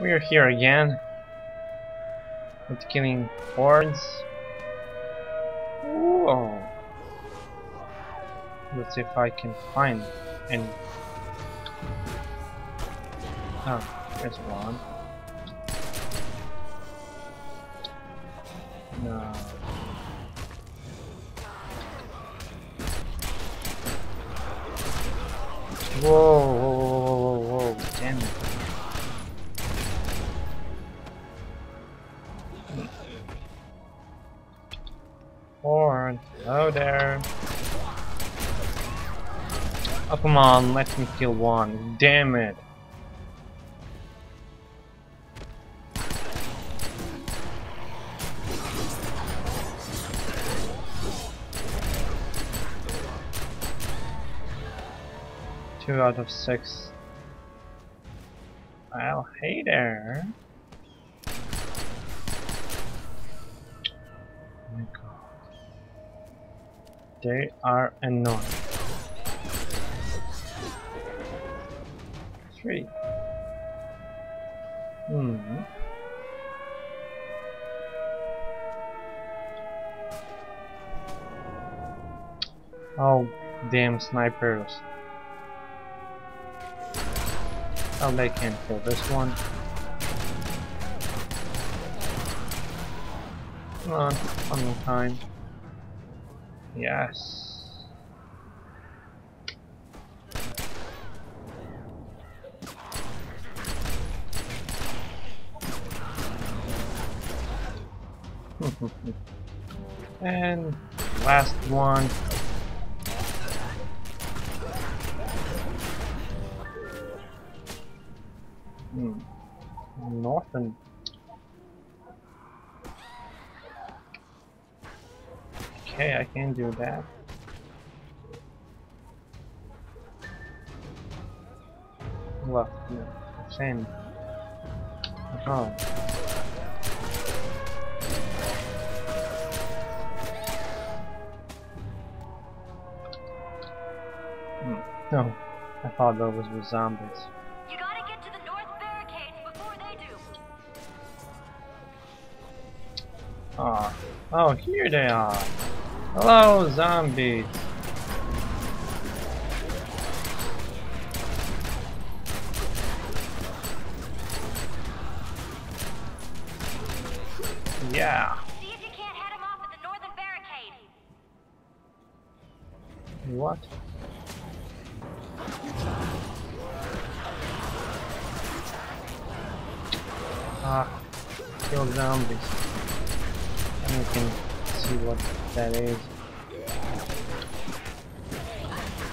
We are here again with killing hordes. Whoa! Let's see if I can find any. Oh, there's one. No. Whoa, whoa, whoa, whoa, whoa, whoa, damn it. Horn, hello there. Oh, come on, let me kill one, damn it. Two out of six. Well, hey there. Oh my god. They are annoying. Three. Hmm. Oh, damn snipers. Oh, they can't kill this one. Come on, one more time. Yes. And last one. Nothing. Okay, I can do that. Left, yeah, same. Oh. No, I thought that was with zombies. Oh, oh, here they are. Hello, zombies. Yeah. See if you can't head them off at the northern barricade. What? Ah, kill zombies. We can see what that is.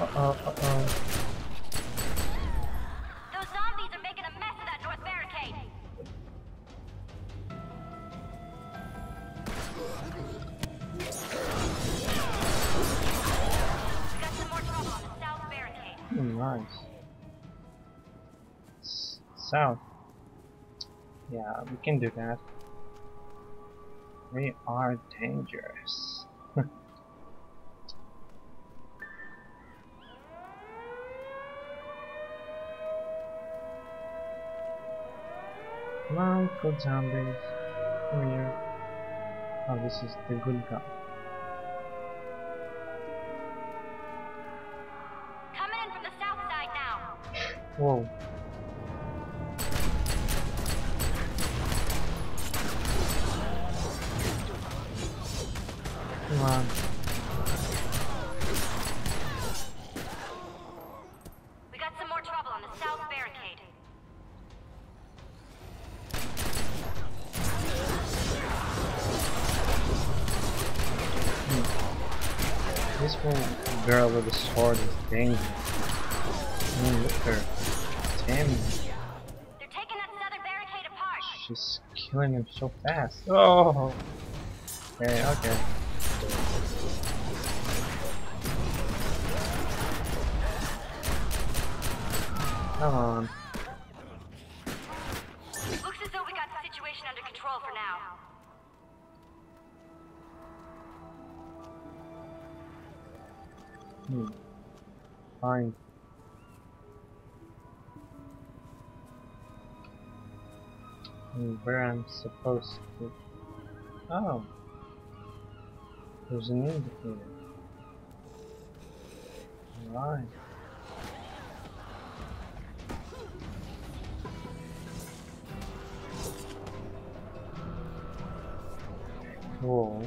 Uh oh. Those zombies are making a mess of that north barricade. We got some more trouble on the south barricade. Oh, nice. South. Yeah, we can do that. We are dangerous. Come on, good zombies. Come here. Oh, this is the good guy. Coming in from the south side now. Whoa. Come on. We got some more trouble on the south barricade. This one girl with the sword is dangerous. Look at her. Damn. They're taking that southern barricade apart. She's killing him so fast. Oh. Okay. Okay. Come on. Looks as though we got the situation under control for now. Fine. where I'm supposed to. Oh, there's an indicator. Alright. Cool.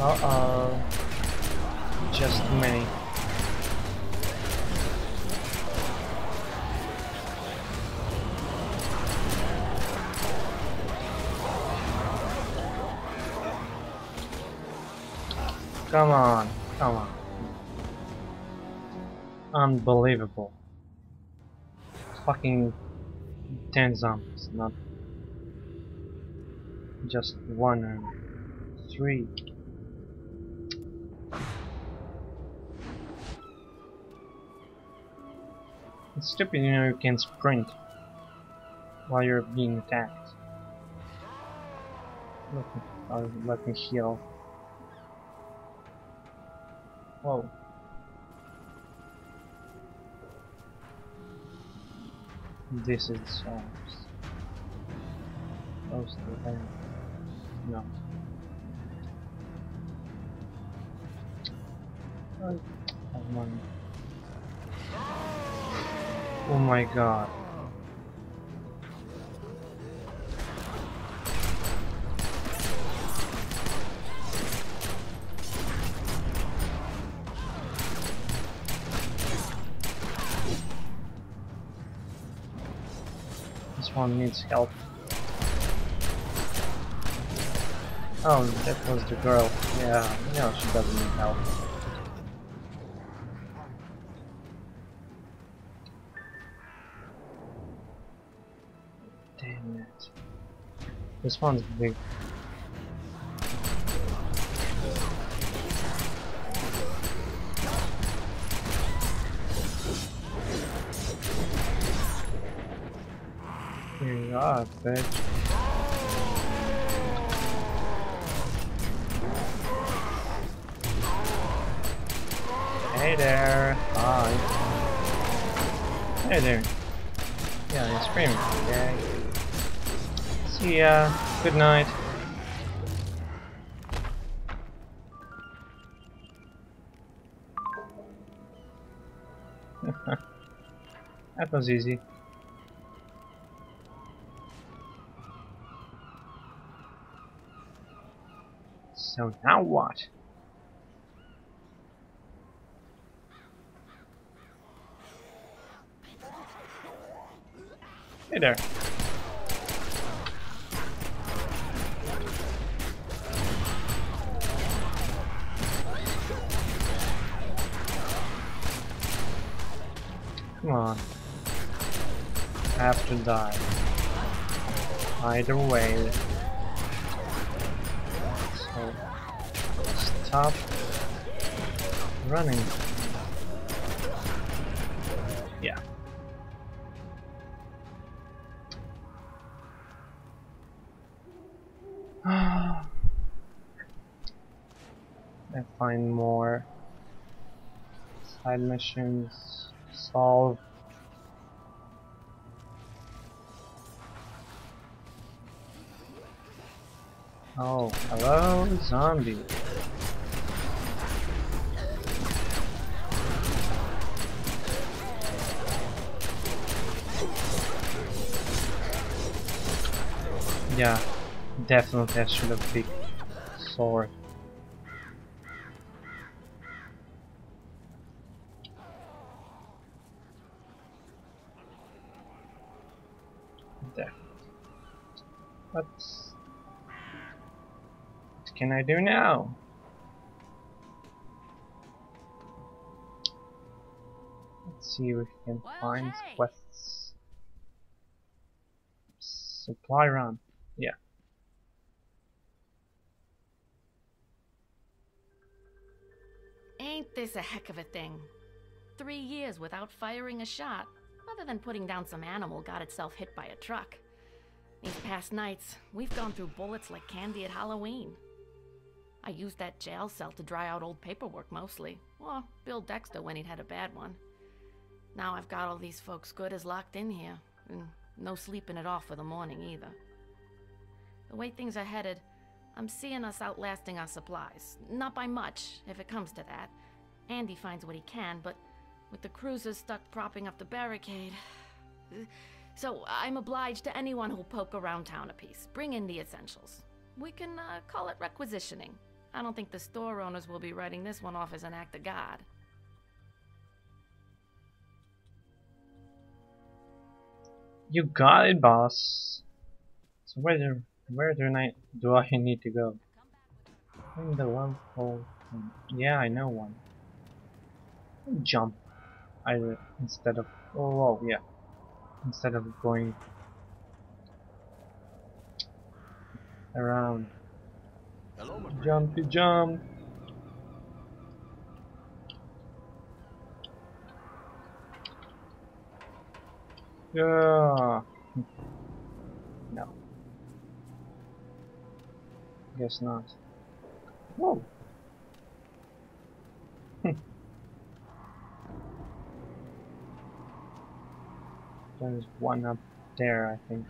Uh-oh. Just me. Come on, come on. Unbelievable. Fucking 10 zombies, not just one and three. It's stupid, you know, you can sprint while you're being attacked. Let me heal. Whoa. This is close to the end. No. Oh, come on. Oh my god. This one needs help. Oh, that was the girl. Yeah, no, she doesn't need help. Damn it. This one's big. God, bitch. Hey there. Hi. Hey there. Yeah, you're screaming. Yeah. See ya. Good night. That was easy. So now what? Hey there. Come on. I have to die. Either way. Stop running. Yeah. I find more side missions to solve. Oh, hello, zombie. Yeah, definitely I should have picked sword. Death. What can I do now? Let's see if we can find quests. Supply run. Yeah. Ain't this a heck of a thing? 3 years without firing a shot, other than putting down some animal got itself hit by a truck. These past nights, we've gone through bullets like candy at Halloween. I used that jail cell to dry out old paperwork mostly, or Bill Dexter when he'd had a bad one. Now I've got all these folks good as locked in here, and no sleeping it off for the morning either. The way things are headed, I'm seeing us outlasting our supplies. Not by much, if it comes to that. Andy finds what he can, but with the cruisers stuck propping up the barricade... So I'm obliged to anyone who'll poke around town a piece. Bring in the essentials. We can call it requisitioning. I don't think the store owners will be writing this one off as an act of God. You got it, boss. So where do I need to go? I'm the one hole. Yeah, I know one. Jump. Either instead of oh yeah, instead of going around. Hello, jump. Yeah. No. Guess not. Whoa. There's one up there, I think.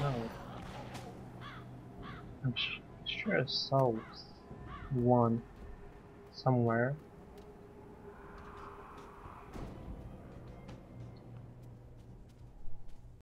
No. I'm sure I saw one somewhere.